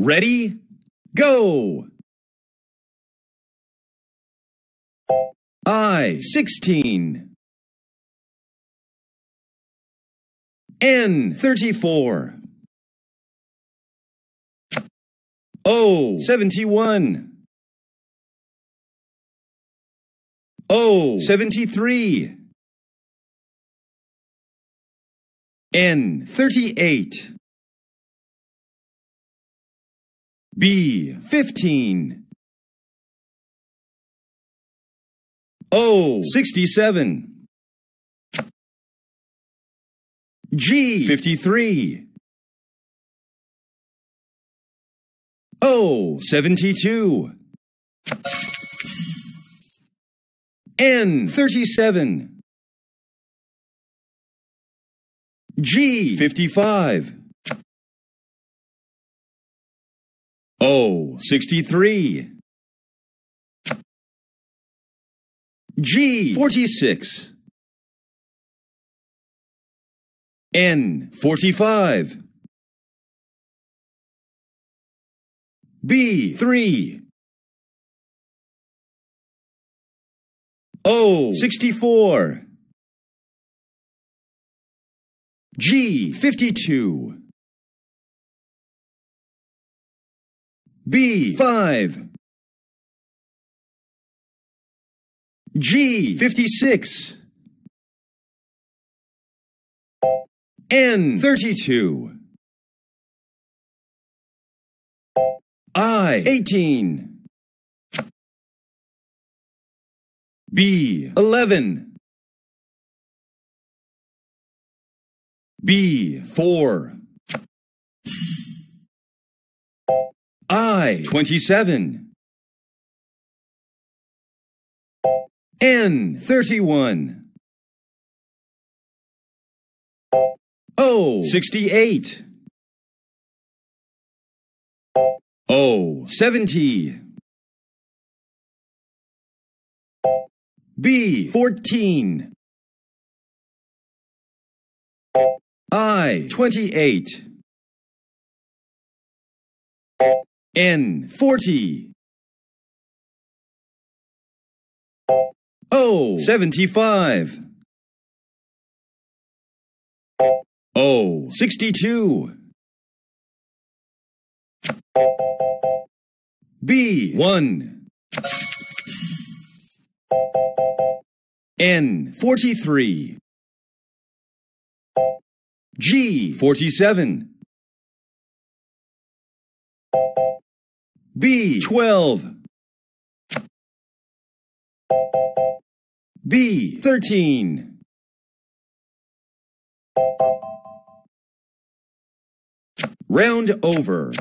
Ready, go! I-16 N-34 O-71 O-73 N-38 B-15 O-67 G-53 O-72 N-37 G-55 O-63 G-46 N-45 B-3 O-64 G-52 B-5 G-56 N-32 I-18 B-11 B-4 I-27 N-31 O-68 O-70 B-14 I-28 N-40 O-75 O-62 B-1 N-43 G-47 B-12 B-13 Round over.